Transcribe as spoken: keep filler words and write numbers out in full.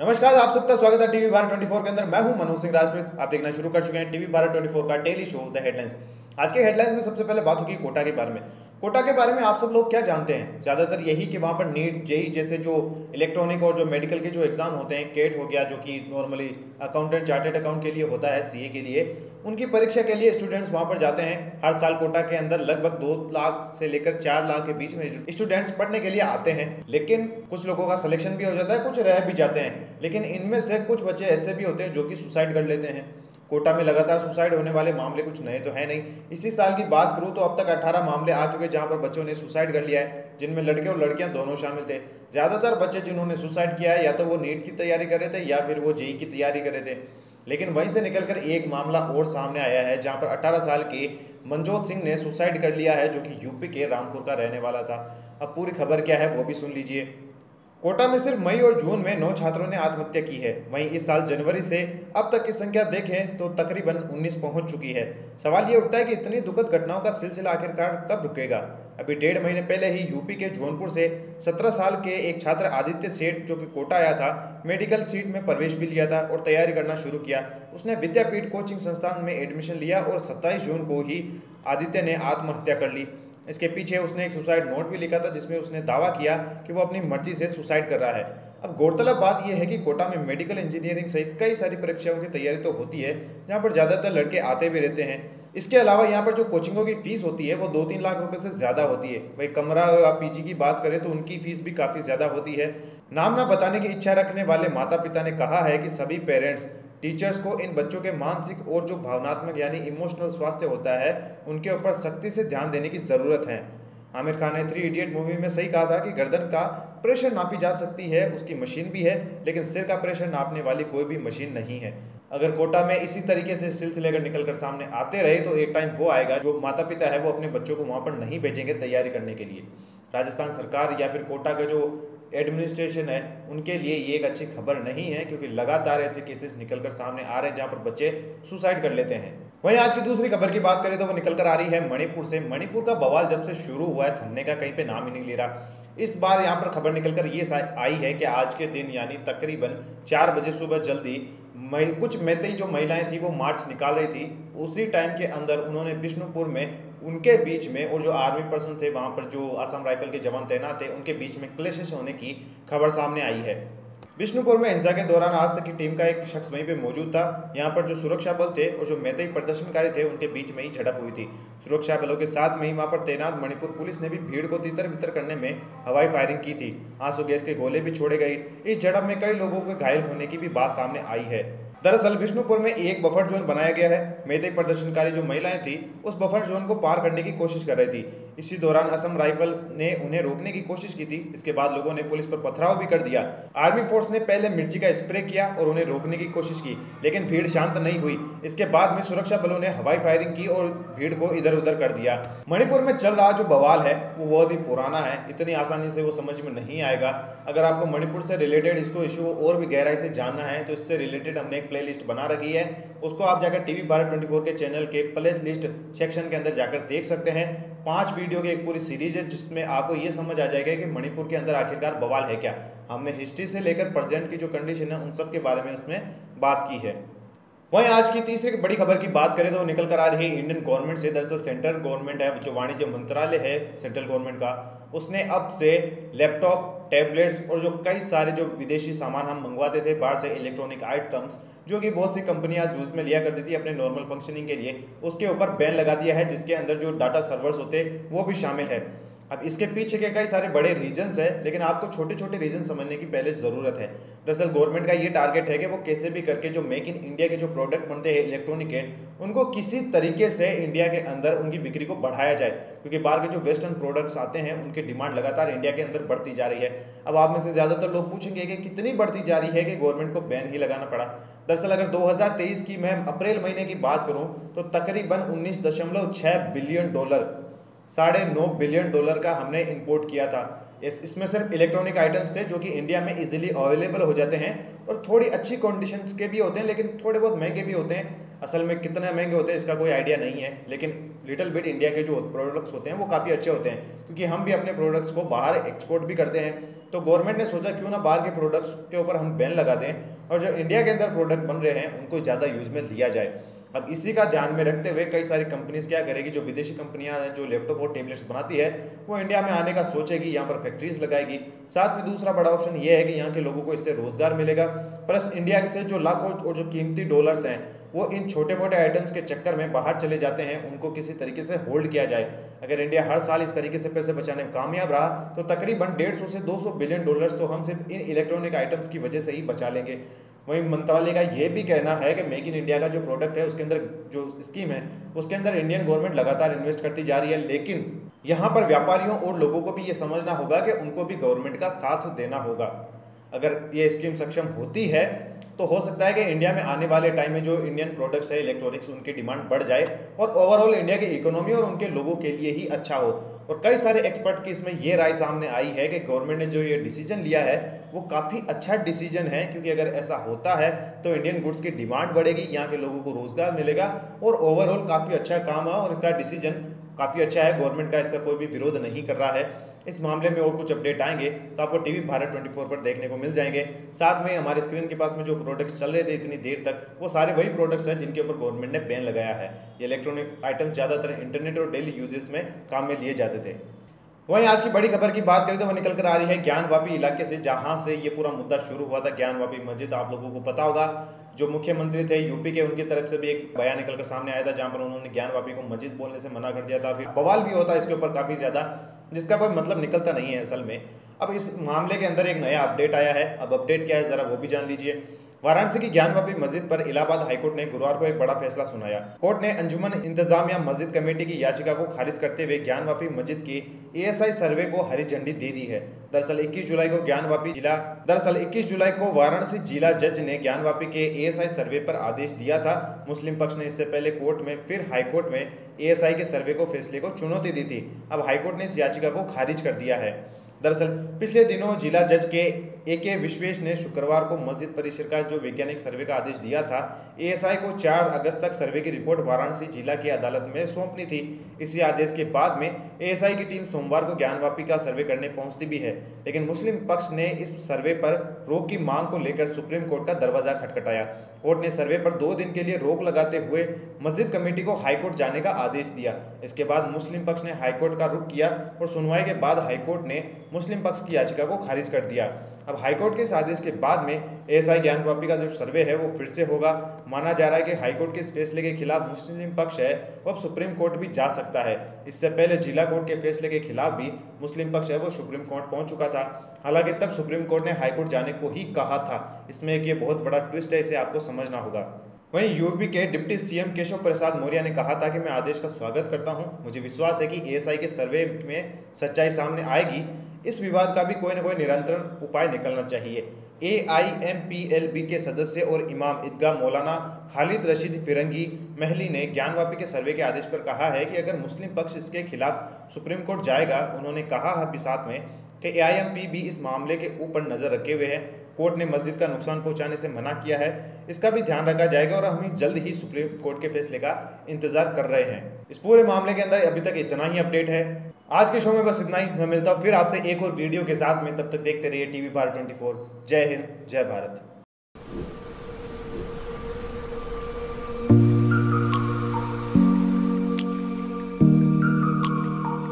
नमस्कार, आप सबका स्वागत है टीवी भारत चौबीस के अंदर। मैं हूं मनोज सिंह राजपूत। आप देखना शुरू कर चुके हैं टीवी भारत चौबीस का डेली शो द हेडलाइंस। आज के हेडलाइंस में सबसे पहले बात होगी कोटा के बारे में। कोटा के बारे में आप सब लोग क्या जानते हैं? ज़्यादातर यही कि वहाँ पर नीट, जेई जैसे जो इलेक्ट्रॉनिक और जो मेडिकल के जो एग्ज़ाम होते हैं, केट हो गया जो कि नॉर्मली अकाउंटेंट चार्टर्ड अकाउंट के लिए होता है, सीए के लिए, उनकी परीक्षा के लिए स्टूडेंट्स वहाँ पर जाते हैं। हर साल कोटा के अंदर लगभग दो लाख से लेकर चार लाख के बीच में स्टूडेंट्स पढ़ने के लिए आते हैं। लेकिन कुछ लोगों का सिलेक्शन भी हो जाता है, कुछ रह भी जाते हैं, लेकिन इनमें से कुछ बच्चे ऐसे भी होते हैं जो कि सुसाइड कर लेते हैं। कोटा में लगातार सुसाइड होने वाले मामले कुछ नए तो है नहीं। इसी साल की बात करूँ तो अब तक अठारह मामले आ चुके हैं जहाँ पर बच्चों ने सुसाइड कर लिया है, जिनमें लड़के और लड़कियाँ दोनों शामिल थे। ज़्यादातर बच्चे जिन्होंने सुसाइड किया है या तो वो नीट की तैयारी कर रहे थे या फिर वो जेई की तैयारी कर रहे थे। लेकिन वहीं से निकलकर एक मामला और सामने आया है जहाँ पर अठारह साल के मंजोत सिंह ने सुसाइड कर लिया है, जो कि यूपी के रामपुर का रहने वाला था। अब पूरी खबर क्या है वो भी सुन लीजिए। कोटा में सिर्फ मई और जून में नौ छात्रों ने आत्महत्या की है। वहीं इस साल जनवरी से अब तक की संख्या देखें तो तकरीबन उन्नीस पहुंच चुकी है। सवाल ये उठता है कि इतनी दुखद घटनाओं का सिलसिला आखिरकार कब रुकेगा? अभी डेढ़ महीने पहले ही यूपी के जौनपुर से सत्रह साल के एक छात्र आदित्य सेठ, जो कि कोटा आया था, मेडिकल सीट में प्रवेश भी लिया था और तैयारी करना शुरू किया। उसने विद्यापीठ कोचिंग संस्थान में एडमिशन लिया और सत्ताईस जून को ही आदित्य ने आत्महत्या कर ली। इसके पीछे उसने एक सुसाइड नोट भी लिखा था, जिसमें उसने दावा किया कि वो अपनी मर्जी से सुसाइड कर रहा है। अब गौरतलब बात यह है कि कोटा में मेडिकल इंजीनियरिंग सहित कई सारी परीक्षाओं की तैयारी तो होती है, जहाँ पर ज़्यादातर लड़के आते भी रहते हैं। इसके अलावा यहाँ पर जो कोचिंगों की फ़ीस होती है वो दो तीन लाख रुपए से ज़्यादा होती है। वही कमरा या पीजी की बात करें तो उनकी फ़ीस भी काफ़ी ज़्यादा होती है। नाम ना बताने की इच्छा रखने वाले माता पिता ने कहा है कि सभी पेरेंट्स टीचर्स को इन बच्चों के मानसिक और जो भावनात्मक यानी इमोशनल स्वास्थ्य होता है उनके ऊपर सख्ती से ध्यान देने की ज़रूरत है। आमिर खान ने थ्री इडियट मूवी में सही कहा था कि गर्दन का प्रेशर नापी जा सकती है, उसकी मशीन भी है, लेकिन सिर का प्रेशर नापने वाली कोई भी मशीन नहीं है। अगर कोटा में इसी तरीके से सिलसिले अगर निकल कर सामने आते रहे तो एक टाइम वो आएगा जो माता पिता है वो अपने बच्चों को वहाँ पर नहीं भेजेंगे तैयारी करने के लिए। राजस्थान सरकार या फिर कोटा का जो एडमिनिस्ट्रेशन है उनके लिए ये एक अच्छी खबर नहीं है, क्योंकि लगातार ऐसे केसेस निकल कर सामने आ रहे हैं जहाँ पर बच्चे सुसाइड कर लेते हैं। वहीं आज की दूसरी खबर की बात करें तो वो निकल कर आ रही है मणिपुर से। मणिपुर का बवाल जब से शुरू हुआ है थमने का कहीं पे नाम ही नहीं ले रहा। इस बार यहाँ पर खबर निकल कर ये आई है कि आज के दिन यानी तकरीबन चार बजे सुबह जल्दी मई कुछ मैतई जो महिलाएं थी वो मार्च निकाल रही थी। उसी टाइम के अंदर उन्होंने बिष्णुपुर में उनके बीच में और जो आर्मी पर्सन थे वहाँ पर जो असम राइफल के जवान तैनात थे उनके बीच में क्लैशेस होने की खबर सामने आई है। बिष्णुपुर में हिंसा के दौरान आज तक की टीम का एक शख्स वहीं पे मौजूद था। यहाँ पर जो सुरक्षा बल थे और जो मैतई प्रदर्शनकारी थे उनके बीच में ही झड़प हुई थी। सुरक्षा बलों के साथ में ही वहाँ पर तैनात मणिपुर पुलिस ने भी भीड़ को तितर बितर करने में हवाई फायरिंग की थी। आंसू गैस के गोले भी छोड़े गए। इस झड़प में कई लोगों के घायल होने की भी बात सामने आई है। दरअसल बिष्णुपुर में एक बफर जोन बनाया गया है। मैतई प्रदर्शनकारी जो महिलाएं थी उस बफर जोन को पार करने की कोशिश कर रही थी। इसी दौरान असम राइफल्स ने उन्हें रोकने की कोशिश की थी। इसके बाद लोगों ने पुलिस पर पथराव भी कर दिया। आर्मी फोर्स ने पहले मिर्ची का स्प्रे किया और उन्हें रोकने की कोशिश की, लेकिन भीड़ शांत नहीं हुई। इसके बाद में सुरक्षा बलों ने हवाई फायरिंग की और भीड़ को इधर उधर कर दिया। मणिपुर में चल रहा जो बवाल है वो बहुत ही पुराना है, इतनी आसानी से वो समझ में नहीं आएगा। अगर आपको मणिपुर से रिलेटेड इसको इशू और भी गहराई से जानना है तो इससे रिलेटेड हमने प्ले लिस्ट बना रखी है, उसको आप जाकर टीवी भारत चौबीस के चैनल के प्ले लिस्ट सेक्शन के अंदर जाकर देख सकते हैं। पांच वीडियो की एक पूरी सीरीज है जिसमें आपको ये समझ आ जाएगा कि मणिपुर के अंदर आखिरकार बवाल है क्या। हमने हिस्ट्री से लेकर प्रेजेंट की जो कंडीशन है उन सब के बारे में उसमें बात की है। वहीं आज की तीसरी बड़ी खबर की बात करें तो वो निकल कर आ रही है इंडियन गवर्नमेंट से। दरअसल सेंट्रल गवर्नमेंट है, जो वाणिज्य मंत्रालय है सेंट्रल गवर्नमेंट का, उसने अब से लैपटॉप, टैबलेट्स और जो कई सारे जो विदेशी सामान हम मंगवाते थे बाहर से, इलेक्ट्रॉनिक आइटम्स जो कि बहुत सी कंपनियां यूज़ में लिया करती थी अपने नॉर्मल फंक्शनिंग के लिए, उसके ऊपर बैन लगा दिया है, जिसके अंदर जो डाटा सर्वर्स होते वो भी शामिल है। अब इसके पीछे के कई सारे बड़े रीजंस हैं, लेकिन आपको छोटे छोटे रीजन समझने की पहले ज़रूरत है। दरअसल गवर्नमेंट का ये टारगेट है कि वो कैसे भी करके जो मेक इन इंडिया के जो प्रोडक्ट बनते हैं इलेक्ट्रॉनिक के, उनको किसी तरीके से इंडिया के अंदर उनकी बिक्री को बढ़ाया जाए, क्योंकि बाहर के जो वेस्टर्न प्रोडक्ट्स आते हैं उनकी डिमांड लगातार इंडिया के अंदर बढ़ती जा रही है। अब आप में से ज़्यादातर लोग पूछेंगे कि कितनी बढ़ती जा रही है कि गवर्नमेंट को बैन ही लगाना पड़ा। दरअसल अगर दो हज़ार तेईस की मैं अप्रैल महीने की बात करूँ तो तकरीबन उन्नीस दशमलव छः बिलियन डॉलर साढ़े नौ बिलियन डॉलर का हमने इंपोर्ट किया था। इस इसमें सिर्फ इलेक्ट्रॉनिक आइटम्स थे जो कि इंडिया में इजीली अवेलेबल हो जाते हैं और थोड़ी अच्छी कंडीशंस के भी होते हैं, लेकिन थोड़े बहुत महंगे भी होते हैं। असल में कितने महंगे होते हैं इसका कोई आइडिया नहीं है, लेकिन लिटिल बिट इंडिया के जो प्रोडक्ट्स होते हैं वो काफ़ी अच्छे होते हैं, क्योंकि हम भी अपने प्रोडक्ट्स को बाहर एक्सपोर्ट भी करते हैं। तो गवर्नमेंट ने सोचा क्यों ना बाहर के प्रोडक्ट्स के ऊपर हम बैन लगा दें और जो इंडिया के अंदर प्रोडक्ट बन रहे हैं उनको ज़्यादा यूज़ में लिया जाए। अब इसी का ध्यान में रखते हुए कई सारी कंपनीज़ क्या करेगी, जो विदेशी कंपनियां जो लैपटॉप और टैबलेट्स बनाती है वो इंडिया में आने का सोचेगी, यहाँ पर फैक्ट्रीज लगाएगी। साथ में दूसरा बड़ा ऑप्शन ये है कि यहाँ के लोगों को इससे रोज़गार मिलेगा, प्लस इंडिया से जो लाखों और जो कीमती डॉलर्स हैं वो इन छोटे मोटे आइटम्स के चक्कर में बाहर चले जाते हैं, उनको किसी तरीके से होल्ड किया जाए। अगर इंडिया हर साल इस तरीके से पैसे बचाने में कामयाब रहा तो तकरीबन डेढ़ सौ से दो सौ बिलियन डॉलर्स तो हम सिर्फ इन इलेक्ट्रॉनिक आइटम्स की वजह से ही बचा लेंगे। वहीं मंत्रालय का ये भी कहना है कि मेक इन इंडिया का जो प्रोडक्ट है उसके अंदर जो स्कीम है उसके अंदर इंडियन गवर्नमेंट लगातार इन्वेस्ट करती जा रही है, लेकिन यहाँ पर व्यापारियों और लोगों को भी ये समझना होगा कि उनको भी गवर्नमेंट का साथ देना होगा। अगर ये स्कीम सक्षम होती है तो हो सकता है कि इंडिया में आने वाले टाइम में जो इंडियन प्रोडक्ट्स है इलेक्ट्रॉनिक्स उनकी डिमांड बढ़ जाए और ओवरऑल इंडिया की इकोनॉमी और उनके लोगों के लिए ही अच्छा हो। और कई सारे एक्सपर्ट की इसमें ये राय सामने आई है कि गवर्नमेंट ने जो ये डिसीजन लिया है वो काफ़ी अच्छा डिसीजन है, क्योंकि अगर ऐसा होता है तो इंडियन गुड्स की डिमांड बढ़ेगी, यहाँ के लोगों को रोज़गार मिलेगा और ओवरऑल काफ़ी अच्छा काम है और इनका डिसीजन काफ़ी अच्छा है। गवर्नमेंट का इसका कोई भी विरोध नहीं कर रहा है। इस मामले में और कुछ अपडेट आएंगे तो आपको टीवी भारत चौबीस पर देखने को मिल जाएंगे। साथ में हमारे स्क्रीन के पास में जो प्रोडक्ट्स चल रहे थे इतनी देर तक वो सारे वही प्रोडक्ट्स हैं जिनके ऊपर गवर्नमेंट ने बैन लगाया है। ये इलेक्ट्रॉनिक आइटम्स ज़्यादातर इंटरनेट और डेली यूजेस में काम में लिए जाते थे। वहीं आज की बड़ी खबर की बात करें तो वह निकल कर आ रही है ज्ञानवापी इलाके से, जहाँ से ये पूरा मुद्दा शुरू हुआ था। ज्ञानवापी मस्जिद आप लोगों को पता होगा, जो मुख्यमंत्री थे यूपी के, उनकी तरफ से भी एक बयान निकलकर सामने आया था जहाँ पर उन्होंने ज्ञानवापी को मस्जिद बोलने से मना कर दिया था। फिर बवाल भी होता है इसके ऊपर काफ़ी ज़्यादा, जिसका कोई मतलब निकलता नहीं है असल में। अब इस मामले के अंदर एक नया अपडेट आया है। अब अपडेट क्या है ज़रा वो भी जान लीजिए। वाराणसी की ज्ञानवापी मस्जिद पर इलाहाबाद हाई कोर्ट ने गुरुवार को एक बड़ा फैसला सुनाया। कोर्ट ने अंजुमन इंतजामिया मस्जिद कमेटी की याचिका को खारिज करते हुए ज्ञानवापी मस्जिद की ए एस आई सर्वे को हरी झंडी दे दी है। दरअसल इक्कीस जुलाई को ज्ञानवापी जिला दरअसल इक्कीस जुलाई को वाराणसी जिला जज ने ज्ञानवापी के ए एस आई सर्वे पर आदेश दिया था। मुस्लिम पक्ष ने इससे पहले कोर्ट में फिर हाईकोर्ट में ए एस आई के सर्वे को फैसले को चुनौती दी थी। अब हाईकोर्ट ने इस याचिका को खारिज कर दिया है। दरअसल पिछले दिनों जिला जज के ए के विश्वेश ने शुक्रवार को मस्जिद परिसर का जो वैज्ञानिक सर्वे का आदेश दिया था, ए एस आई को चार अगस्त तक सर्वे की रिपोर्ट वाराणसी जिला की अदालत में सौंपनी थी। इसी आदेश के बाद में ए एस आई की टीम सोमवार को ज्ञानवापी का सर्वे करने पहुंचती भी है, लेकिन मुस्लिम पक्ष ने इस सर्वे पर रोक की मांग को लेकर सुप्रीम कोर्ट का दरवाजा खटखटाया। कोर्ट ने सर्वे पर दो दिन के लिए रोक लगाते हुए मस्जिद कमेटी को हाईकोर्ट जाने का आदेश दिया। इसके बाद मुस्लिम पक्ष ने हाईकोर्ट का रुख किया और सुनवाई के बाद हाईकोर्ट ने मुस्लिम पक्ष की याचिका को खारिज कर दिया। अब हाईकोर्ट के इस आदेश के बाद में ए एस आई ज्ञानवापी का जो सर्वे है वो फिर से होगा। माना जा रहा है कि हाईकोर्ट के इस फैसले के खिलाफ मुस्लिम पक्ष है वो अब सुप्रीम कोर्ट भी जा सकता है। इससे पहले जिला कोर्ट के फैसले के खिलाफ भी मुस्लिम पक्ष है वो सुप्रीम कोर्ट पहुंच चुका था, हालांकि तब सुप्रीम कोर्ट ने हाईकोर्ट जाने को ही कहा था। इसमें एक ये बहुत बड़ा ट्विस्ट है, इसे आपको समझना होगा। वहीं यूपी के deputy C M Keshav Prasad Maurya ने कहा था कि मैं आदेश का स्वागत करता हूं। मुझे विश्वास है कि ए एस आई के सर्वे में सच्चाई सामने आएगी। इस विवाद का भी कोई ना कोई निरंतर उपाय निकलना चाहिए। A I M P L B के सदस्य और इमाम ईदगाह मौलाना खालिद रशीद फिरंगी महली ने ज्ञानवापी के सर्वे के आदेश पर कहा है कि अगर मुस्लिम पक्ष इसके खिलाफ सुप्रीम कोर्ट जाएगा, उन्होंने कहा है भी साथ में कि A I M P L B इस मामले के ऊपर नज़र रखे हुए है। कोर्ट ने मस्जिद का नुकसान पहुंचाने से मना किया है, इसका भी ध्यान रखा जाएगा और हम जल्द ही सुप्रीम कोर्ट के फैसले का इंतजार कर रहे हैं। इस पूरे मामले के अंदर अभी तक इतना ही अपडेट है। आज के शो में बस इतना ही। मैं मिलता हूँ फिर आपसे एक और वीडियो के साथ में, तब तक देखते रहिए टीवी भारत चौबीस। जय हिंद, जय भारत।